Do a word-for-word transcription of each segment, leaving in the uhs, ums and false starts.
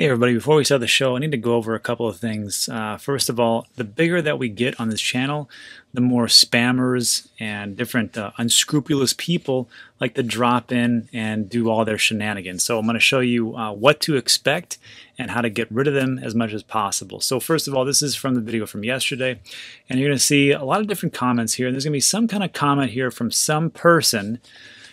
Hey everybody, before we start the show, I need to go over a couple of things. Uh, first of all, the bigger that we get on this channel, the more spammers and different uh, unscrupulous people like to drop in and do all their shenanigans. So I'm going to show you uh, what to expect and how to get rid of them as much as possible. So first of all, this is from the video from yesterday, and you're going to see a lot of different comments here. And there's going to be some kind of comment here from some person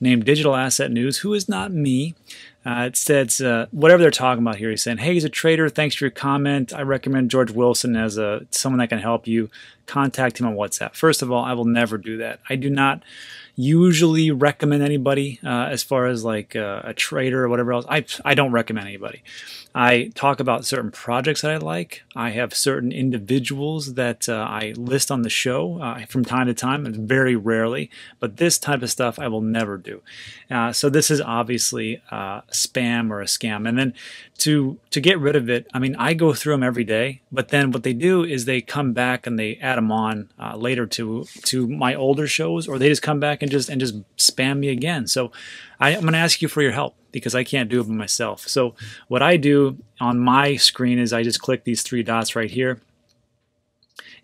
named Digital Asset News, who is not me. Uh, it says, uh, whatever they're talking about here, he's saying, hey, he's a trader. Thanks for your comment. I recommend George Wilson as a someone that can help you. Contact him on WhatsApp. First of all, I will never do that. I do not usually recommend anybody uh, as far as like uh, a trader or whatever else. I, I don't recommend anybody. I talk about certain projects that I like. I have certain individuals that uh, I list on the show uh, from time to time, and very rarely, but this type of stuff I will never do. Uh, so this is obviously uh, spam or a scam. And then to, to get rid of it, I mean, I go through them every day, but then what they do is they come back and they add them on uh, later to to my older shows, or they just come back and just and just spam me again. So I, I'm going to ask you for your help, because I can't do it by myself. So what I do on my screen is I just click these three dots right here,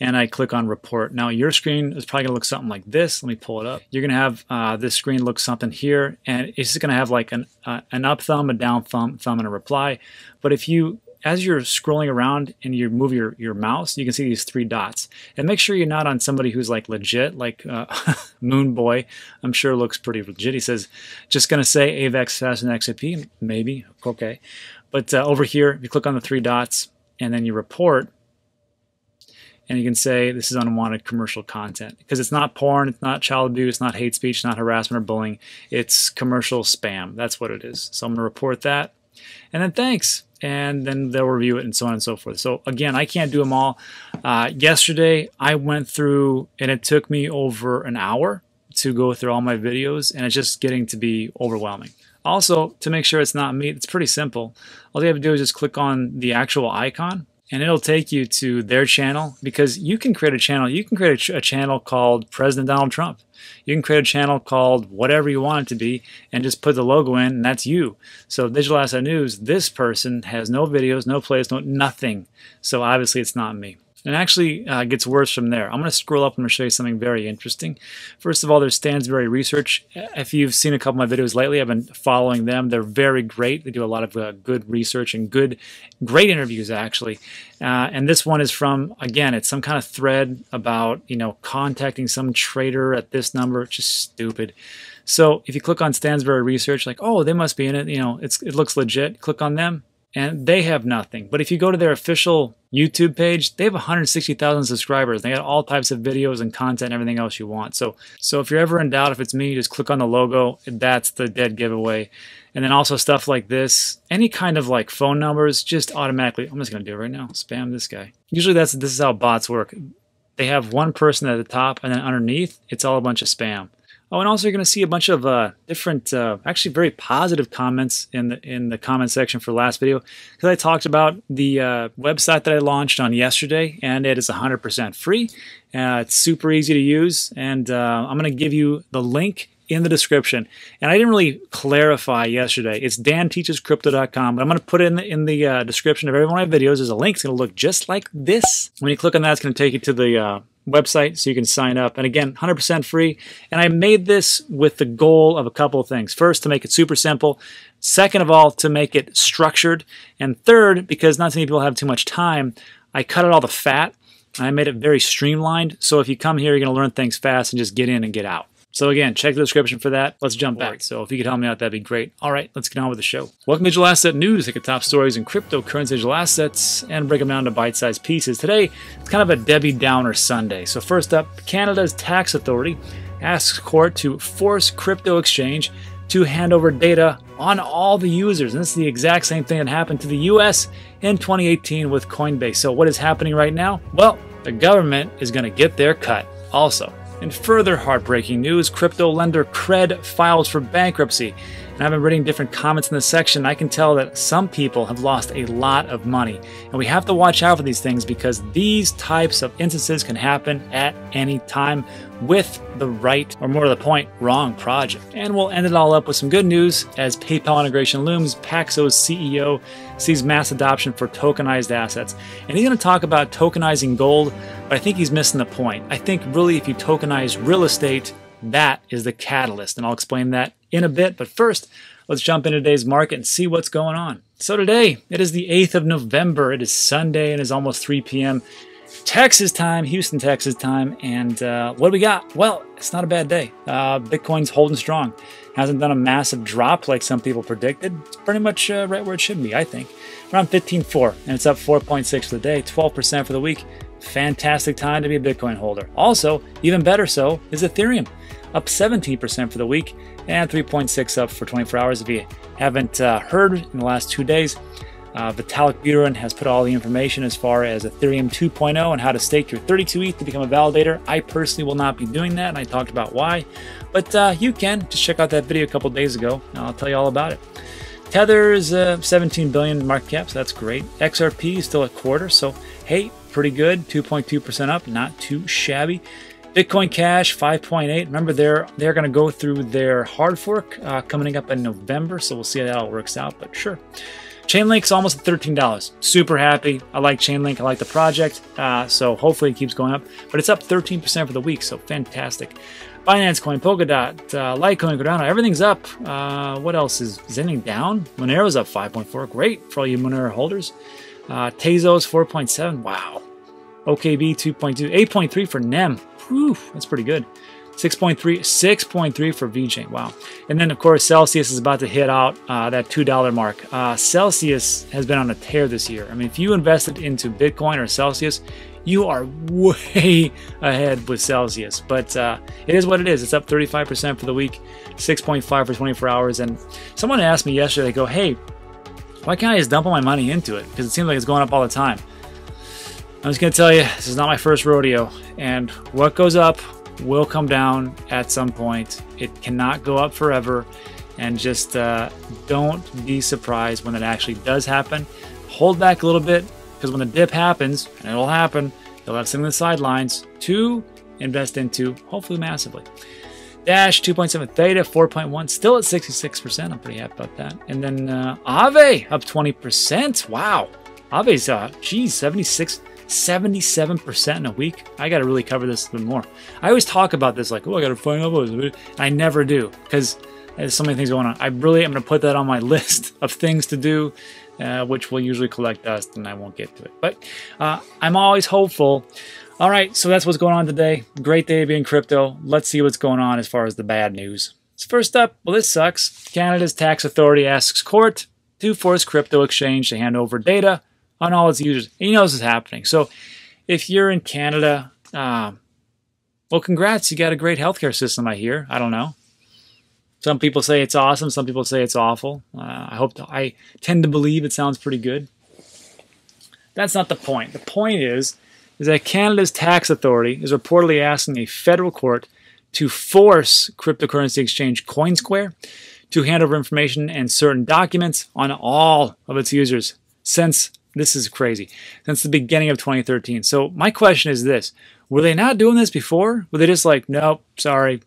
and I click on report. Now your screen is probably gonna look something like this. Let me pull it up. You're gonna have uh, this screen look something here, and it's just gonna have like an uh, an up thumb, a down thumb, thumb, and a reply. But if you as you're scrolling around and you move your, your mouse, you can see these three dots. And make sure you're not on somebody who's like legit, like uh, Moon Boy, I'm sure looks pretty legit. He says, just gonna say Avex faster than X R P, maybe, okay. But uh, over here, you click on the three dots and then you report, and you can say this is unwanted commercial content, because it's not porn, it's not child abuse, it's not hate speech, it's not harassment or bullying, it's commercial spam, that's what it is. So I'm gonna report that, and then thanks. And then they'll review it and so on and so forth. So again, I can't do them all. Uh, yesterday, I went through, and it took me over an hour to go through all my videos, and it's just getting to be overwhelming. Also, to make sure it's not me, it's pretty simple. All you have to do is just click on the actual icon, and it'll take you to their channel, because you can create a channel. You can create a, ch a channel called President Donald Trump. You can create a channel called whatever you want it to be and just put the logo in, and that's you. So Digital Asset News, this person has no videos, no plays, no nothing. So obviously it's not me. And it actually uh, gets worse from there. I'm going to scroll up and show you something very interesting. First of all, there's Stansbury Research. If you've seen a couple of my videos lately, I've been following them. They're very great. They do a lot of uh, good research and good, great interviews, actually. Uh, and this one is from, again, it's some kind of thread about, you know, contacting some trader at this number. It's just stupid. So if you click on Stansbury Research, like, oh, they must be in it. You know, it's, it looks legit. Click on them. And they have nothing. But if you go to their official YouTube page, they have one hundred sixty thousand subscribers. They got all types of videos and content and everything else you want. So, so if you're ever in doubt if it's me, just click on the logo. That's the dead giveaway. And then also stuff like this, any kind of like phone numbers, just automatically, I'm just going to do it right now, spam this guy. Usually that's this is how bots work. They have one person at the top, and then underneath, it's all a bunch of spam. Oh, and also you're going to see a bunch of uh, different, uh, actually very positive comments in the in the comment section for last video, because I talked about the uh, website that I launched on yesterday, and it is one hundred percent free. Uh, it's super easy to use, and uh, I'm going to give you the link in the description. And I didn't really clarify yesterday. It's Dan Teaches Crypto dot com, but I'm going to put it in the, in the uh, description of every one of my videos. There's a link. It's going to look just like this. When you click on that, it's going to take you to the Uh, website, so you can sign up, and again one hundred percent free. And I made this with the goal of a couple of things. First, to make it super simple. Second of all, to make it structured. And third, because not too many people have too much time, I cut out all the fat and I made it very streamlined. So if you come here, you're going to learn things fast and just get in and get out. So again, check the description for that. Let's jump back. So if you could help me out, that'd be great. All right, let's get on with the show. Welcome to Digital Asset News. Take the top stories in cryptocurrency digital assets and break them down to bite-sized pieces. Today, it's kind of a Debbie Downer Sunday. So first up, Canada's tax authority asks court to force crypto exchange to hand over data on all the users. And this is the exact same thing that happened to the U S in twenty eighteen with Coinbase. So what is happening right now? Well, the government is going to get their cut also. In further heartbreaking news, crypto lender Cred files for bankruptcy. and I've been reading different comments in this section, I can tell that some people have lost a lot of money. And we have to watch out for these things because these types of instances can happen at any time with the right, or more to the point, wrong project. And we'll end it all up with some good news. As PayPal integration looms, Paxos C E O sees mass adoption for tokenized assets. And he's gonna talk about tokenizing gold, but I think he's missing the point. I think really if you tokenize real estate, that is the catalyst, and I'll explain that in a bit. But first, let's jump into today's market and see what's going on. So today, it is the eighth of November. It is Sunday, and it's almost three p m Texas time, Houston, Texas time. And uh, what do we got? Well, it's not a bad day. Uh, Bitcoin's holding strong. Hasn't done a massive drop like some people predicted. It's pretty much uh, right where it should be, I think. Around fifteen four, and it's up four point six for the day, twelve percent for the week. Fantastic time to be a Bitcoin holder. Also, even better so, is Ethereum. Up seventeen percent for the week and three point six up for twenty-four hours. If you haven't uh, heard in the last two days, uh, Vitalik Buterin has put all the information as far as Ethereum two point oh and how to stake your thirty-two E T H to become a validator. I personally will not be doing that, and I talked about why, but uh, you can just check out that video a couple days ago, and I'll tell you all about it. Tether's uh, seventeen billion market cap, so that's great. X R P is still a quarter, so hey, pretty good, two point two percent up, not too shabby. Bitcoin Cash five point eight. Remember, they're they're going to go through their hard fork uh, coming up in November, so we'll see how that all works out. But sure, Chainlink's almost at thirteen dollars. Super happy. I like Chainlink. I like the project. Uh, so hopefully it keeps going up. But it's up thirteen percent for the week, so fantastic. Binance Coin, Polkadot, uh, Litecoin, Cardano, everything's up. Uh, what else is, is anything down? Monero's up five point four. Great for all you Monero holders. Uh, Tezos four point seven. Wow. O K B two point two. eight point three for N E M. Whew, that's pretty good. six point three, six point three for VeChain. Wow. And then, of course, Celsius is about to hit out uh, that two dollar mark. Uh, Celsius has been on a tear this year. I mean, if you invested into Bitcoin or Celsius, you are way ahead with Celsius. But uh, it is what it is. It's up thirty-five percent for the week, six point five for twenty-four hours. And someone asked me yesterday, they go, hey, why can't I just dump all my money into it? Because it seems like it's going up all the time. I'm just gonna tell you, this is not my first rodeo, and what goes up will come down at some point. It cannot go up forever, and just uh, don't be surprised when it actually does happen. Hold back a little bit, because when the dip happens, and it'll happen, you'll have some of the sidelines to invest into, hopefully massively. Dash two point seven, Theta four point one, still at sixty-six percent. I'm pretty happy about that. And then uh, Aave up twenty percent. Wow, Aave's uh, geez, seventy-six, seventy-seven percent in a week. I got to really cover this a little more. I always talk about this like, oh, I got to find out what it is. I never do because there's so many things going on. I really am going to put that on my list of things to do, uh, which will usually collect dust, and I won't get to it. But uh, I'm always hopeful. All right, so that's what's going on today. Great day to be in crypto. Let's see what's going on as far as the bad news. So first up, well, this sucks. Canada's tax authority asks court to force crypto exchange to hand over data on all its users. And you know this is happening. So if you're in Canada, um, well, congrats. You got a great healthcare system, I hear. I don't know. Some people say it's awesome. Some people say it's awful. Uh, I hope to, I tend to believe it sounds pretty good. That's not the point. The point is, is that Canada's tax authority is reportedly asking a federal court to force cryptocurrency exchange CoinSquare to hand over information and certain documents on all of its users since This is crazy. Since the beginning of twenty thirteen. So my question is this. Were they not doing this before? Were they just like, nope, sorry,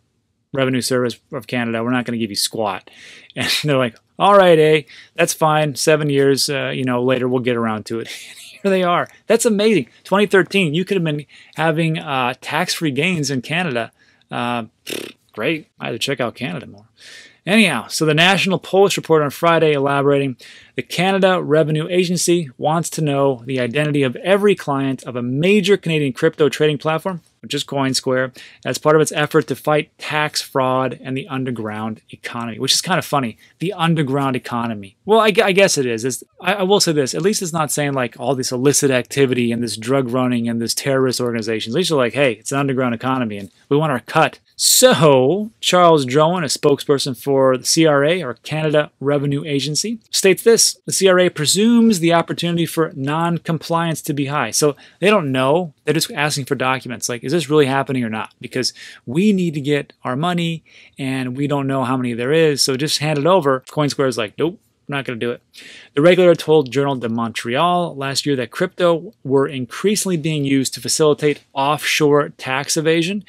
Revenue Service of Canada, we're not going to give you squat. And they're like, all right, eh, that's fine. Seven years uh, you know, later, we'll get around to it. Here they are. That's amazing. twenty thirteen, you could have been having uh, tax-free gains in Canada. Uh, great. I had to check out Canada more. Anyhow, so the National Post report on Friday elaborating, the Canada Revenue Agency wants to know the identity of every client of a major Canadian crypto trading platform, which is CoinSquare, as part of its effort to fight tax fraud and the underground economy, which is kind of funny, the underground economy. Well, I, I guess it is. It's, I, I will say this, at least it's not saying like all this illicit activity and this drug running and this terrorist organization. At least they're like, hey, it's an underground economy and we want our cut. So, Charles Drouin, a spokesperson for the C R A, or Canada Revenue Agency, states this. this, the C R A presumes the opportunity for non-compliance to be high. So they don't know. They're just asking for documents. Like, is this really happening or not? Because we need to get our money and we don't know how many there is. So just hand it over. CoinSquare is like, nope, we're not going to do it. The regulator told Journal de Montreal last year that crypto were increasingly being used to facilitate offshore tax evasion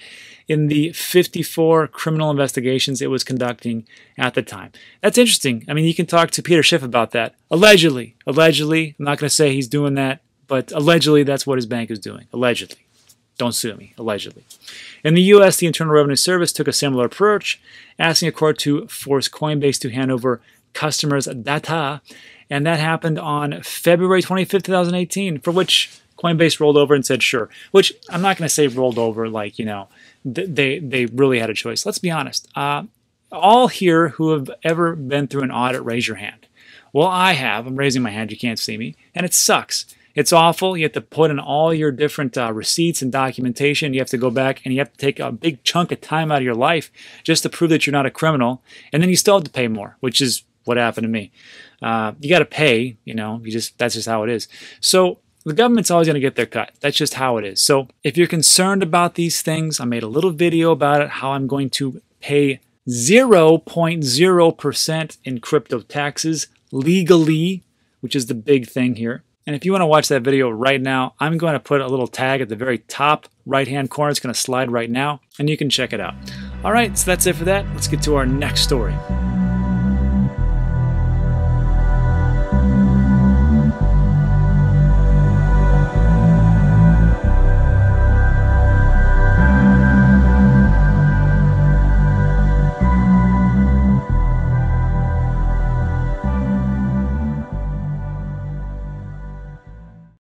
in the fifty-four criminal investigations it was conducting at the time. That's interesting. I mean, you can talk to Peter Schiff about that. Allegedly. Allegedly. I'm not going to say he's doing that, but allegedly that's what his bank is doing. Allegedly. Don't sue me. Allegedly. In the U S, the Internal Revenue Service took a similar approach, asking a court to force Coinbase to hand over customers' data, and that happened on February twenty-fifth, two thousand eighteen, for which Coinbase rolled over and said, sure, which I'm not going to say rolled over like, you know, They they really had a choice. Let's be honest. Uh, all here who have ever been through an audit, raise your hand. Well, I have. I'm raising my hand. You can't see me. And it sucks. It's awful. You have to put in all your different uh, receipts and documentation. You have to go back and you have to take a big chunk of time out of your life just to prove that you're not a criminal. And then you still have to pay more, which is what happened to me. Uh, you got to pay. You know, you just that's just how it is. So the government's always going to get their cut. That's just how it is. So if you're concerned about these things, I made a little video about it, how I'm going to pay zero point zero percent in crypto taxes legally, which is the big thing here. And if you want to watch that video right now, I'm going to put a little tag at the very top right-hand corner. It's going to slide right now, and you can check it out. All right, so that's it for that. Let's get to our next story.